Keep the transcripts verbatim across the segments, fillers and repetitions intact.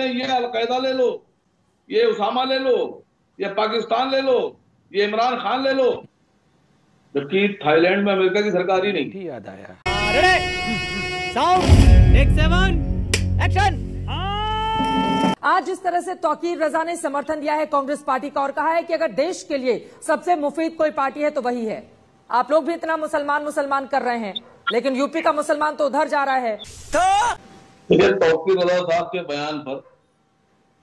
कहते हैं ये अलकायदा ले लो, ये उसामा ले लो, ये पाकिस्तान ले लो, ये इमरान खान ले लो, जबकि थाईलैंड में अमेरिका की सरकार ही नहीं थी। याद आया एक्शन। आज जिस तरह से तौकीर रजा ने समर्थन दिया है कांग्रेस पार्टी का और कहा है कि अगर देश के लिए सबसे मुफीद कोई पार्टी है तो वही है। आप लोग भी इतना मुसलमान मुसलमान कर रहे हैं, लेकिन यूपी का मुसलमान तो उधर जा रहा है। तो तौकीर रजा साहब के बयान पर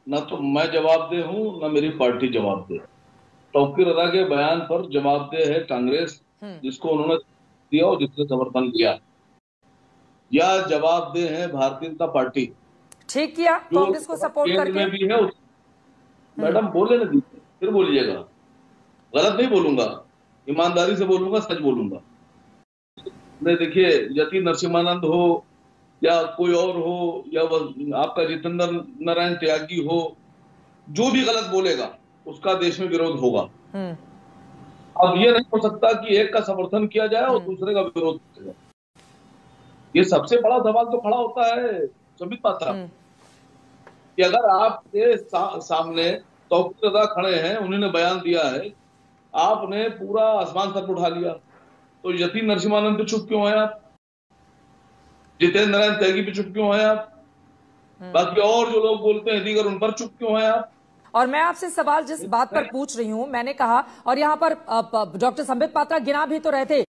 न तो मैं जवाबदेह हूँ न मेरी पार्टी जवाबदेह। तौकीर रजा के बयान पर जवाबदेह है कांग्रेस, जिसको उन्होंने दिया और जिसने समर्थन किया, या जवाबदेह है भारतीय जनता पार्टी। ठीक किया कांग्रेस को सपोर्ट करके भी है। मैडम बोले ना, फिर बोलिएगा, गलत नहीं बोलूंगा, ईमानदारी से बोलूंगा, सच बोलूंगा। नहीं देखिए, यति नरसिंहानंद हो या कोई और हो या आपका जितेंद्र नारायण त्यागी हो, जो भी गलत बोलेगा उसका देश में विरोध होगा। अब ये नहीं हो सकता कि एक का समर्थन किया जाए और दूसरे का विरोध किया जाए। ये सबसे बड़ा सवाल तो खड़ा होता है संबित पात्रा कि अगर आपके सा, सामने तौकीर रज़ा खड़े हैं, उन्होंने बयान दिया है, आपने पूरा आसमान सर उठा लिया, तो यतीन नरसिंहानंद पे चुप क्यों है आप? जितेंद्र नारायण त्यागी पे चुप क्यों है आप? बाकी और जो लोग बोलते हैं दीगर उन पर चुप क्यों है आप? और मैं आपसे सवाल जिस बात पर पूछ रही हूँ, मैंने कहा और यहाँ पर डॉक्टर संबित पात्रा गिना भी तो रहते,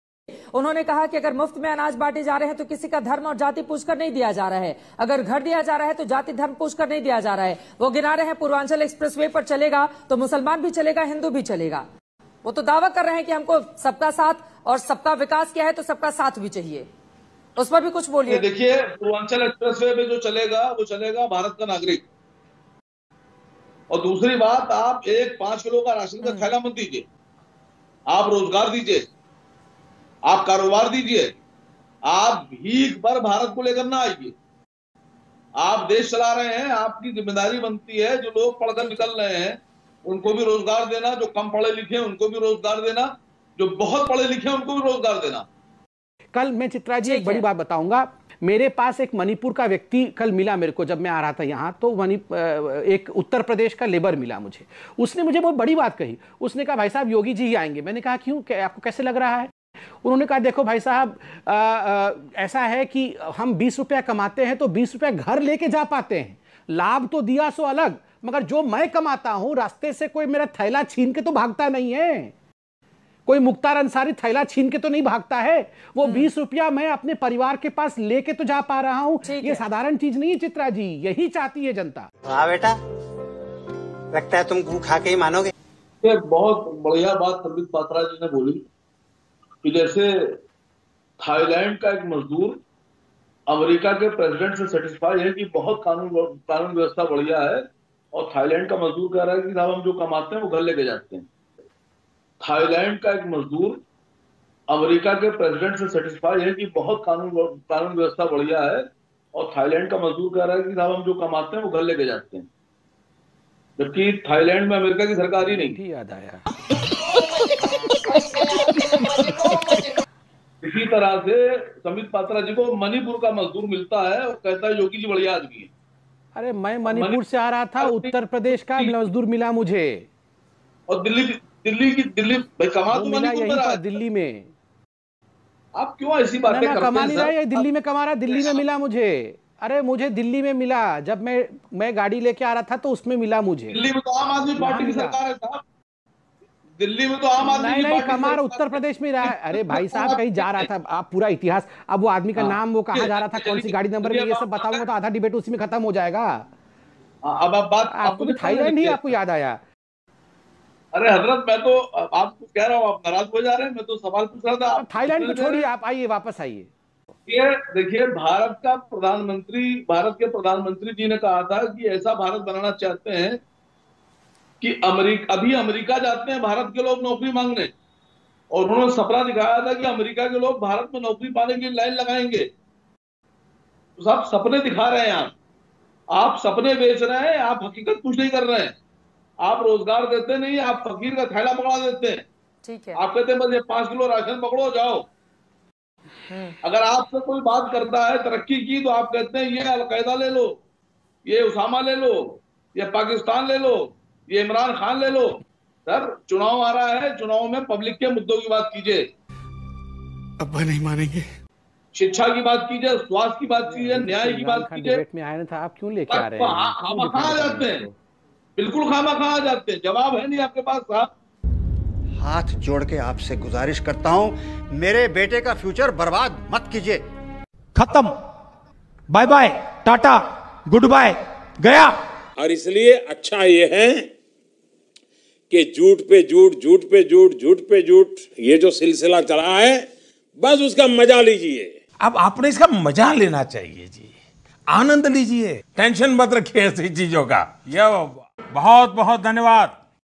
उन्होंने कहा कि अगर मुफ्त में अनाज बांटे जा रहे हैं तो किसी का धर्म और जाति पूछकर नहीं दिया जा रहा है, अगर घर दिया जा रहा है तो जाति धर्म पूछकर नहीं दिया जा रहा है। वो गिना रहे हैं पूर्वांचल एक्सप्रेसवे पर चलेगा तो मुसलमान भी चलेगा, हिंदू भी चलेगा। वो तो दावा कर रहे हैं कि हमको सबका साथ और सबका विकास किया है तो सबका साथ भी चाहिए, उस पर भी कुछ बोलिए। देखिए, पूर्वांचल एक्सप्रेसवे पे जो चलेगा वो चलेगा भारत का नागरिक। और दूसरी बात, आप एक पांच किलो का राशन का थैला मत दीजिए, आप रोजगार दीजिए, आप कारोबार दीजिए, आप भीख पर भारत को लेकर ना आइए। आप देश चला रहे हैं, आपकी जिम्मेदारी बनती है जो लोग पढ़कर निकल रहे हैं उनको भी रोजगार देना, जो कम पढ़े लिखे हैं उनको भी रोजगार देना, जो बहुत पढ़े लिखे हैं उनको भी रोजगार देना। कल मैं चित्रा जी एक बड़ी बात बताऊंगा, मेरे पास एक मणिपुर का व्यक्ति कल मिला मेरे को, जब मैं आ रहा था यहाँ तो एक उत्तर प्रदेश का लेबर मिला मुझे, उसने मुझे बहुत बड़ी बात कही। उसने कहा भाई साहब योगी जी ही आएंगे। मैंने कहा क्यों, आपको कैसे लग रहा है? उन्होंने कहा देखो भाई साहब ऐसा है कि हम बीस रुपया कमाते हैं तो बीस रुपया घर लेके जा पाते हैं, लाभ तो दिया सो अलग, मगर जो मैं कमाता हूं रास्ते से कोई मेरा थैला छीन के तो भागता नहीं है, कोई मुख्तार अंसारी थैला छीन के तो नहीं भागता है, वो बीस रुपया मैं अपने परिवार के पास लेके तो जा पा रहा हूँ। ये साधारण चीज नहीं है चित्रा जी, यही चाहती है जनता। हाँ बेटा, लगता है तुम गू खा के ही मानोगे। ये बहुत बढ़िया बात संबित पात्रा जी ने बोली कि जैसे थाईलैंड का एक मजदूर अमेरिका के प्रेसिडेंट से सेटिस्फाई है कि बहुत कानून कानून व्यवस्था बढ़िया है, और थाईलैंड का मजदूर कह रहा है कि साहब हम जो कमाते हैं वो घर लेके जाते हैं। थाईलैंड का एक मजदूर अमेरिका के प्रेसिडेंट से सेटिस्फाई है कि बहुत कानून कानून व्यवस्था बढ़िया है, और थाईलैंड का मजदूर कह रहा है कि साहब हम जो कमाते हैं वो घर लेके जाते हैं, जबकि थाईलैंड में अमेरिका की सरकार ही नहीं थी। याद आया। इसी तरह से संबित पात्रा जी को मणिपुर का मजदूर मिलता है और कहता है योगी जी बढ़िया आदमी है। अरे मैं मणिपुर से आ रहा था, उत्तर प्रदेश का मजदूर मिला मुझे, और दिल्ली दिल्ली की दिल्ली भाई कमा तो मणिपुर में, दिल्ली में आप क्यों ऐसी बातें करते हैं? कमा नहीं रहा है, दिल्ली में कमा रहा, दिल्ली में मिला मुझे। अरे मुझे दिल्ली में मिला, जब मैं मैं गाड़ी लेके आ रहा था तो उसमें मिला मुझे। दिल्ली में तो आम आदमी पार्टी की सरकार है साहब, दिल्ली में तो आम आदमी नहीं, कमार उत्तर प्रदेश में रहा है। अरे भाई साहब कहीं जा रहा था, आप पूरा इतिहास, अब वो आदमी का नाम, वो कहाँ जा रहा था, कौन सी गाड़ी नंबर में, ये सब बताऊंगा तो आधा डिबेट उसी में खत्म हो जाएगा। अब आप बात, आपको भी थाईलैंड ही आपको याद आया। अरे हजरत मैं तो आपको कह रहा हूँ आप नाराज हो जा रहे हैं, मैं तो सवाल पूछ रहा था। थाईलैंड को छोड़िए, आप आइए, वापस आइए। ये देखिए, भारत का प्रधानमंत्री, भारत के प्रधानमंत्री जी ने कहा था कि ऐसा भारत बनाना चाहते हैं कि अमेरिका, अभी अमेरिका जाते हैं भारत के लोग नौकरी मांगने, और उन्होंने सपना दिखाया था कि अमेरिका के लोग भारत में नौकरी पाने के लिए लाइन लगाएंगे। तो साहब सपने दिखा रहे हैं आप, आप सपने बेच रहे हैं, आप हकीकत कुछ नहीं कर रहे हैं। आप रोजगार देते नहीं, आप फकीर का थैला पकड़ा देते हैं। ठीक है, आप कहते हैं बस ये पांच किलो राशन पकड़ो जाओ। अगर आपसे कोई बात करता है तरक्की की तो आप कहते हैं ये अलकायदा ले लो, ये उसामा ले लो, ये पाकिस्तान ले लो, ये इमरान खान ले लो। सर चुनाव आ रहा है, चुनाव में पब्लिक के मुद्दों की बात कीजिए। अब्बा नहीं मानेंगे। शिक्षा की बात कीजिए, स्वास्थ्य की बात कीजिए, न्याय की बात कीजिए। में आया था, आप क्यों लेके आ रहे हैं? खामा खा जाते हैं, बिल्कुल खामा खा जाते हैं। जवाब है नहीं आपके पास साहब। हाथ जोड़ के आपसे गुजारिश करता हूँ, मेरे बेटे का फ्यूचर बर्बाद मत कीजिए। खत्म, bye bye, tata, good bye, गया। और इसलिए अच्छा ये है कि झूठ पे झूठ, झूठ पे झूठ, झूठ पे झूठ, ये जो सिलसिला चला है बस उसका मजा लीजिए। अब आपने इसका मजा लेना चाहिए जी, आनंद लीजिए, टेंशन मत रखिए ऐसी चीजों का। यह बहुत बहुत धन्यवाद।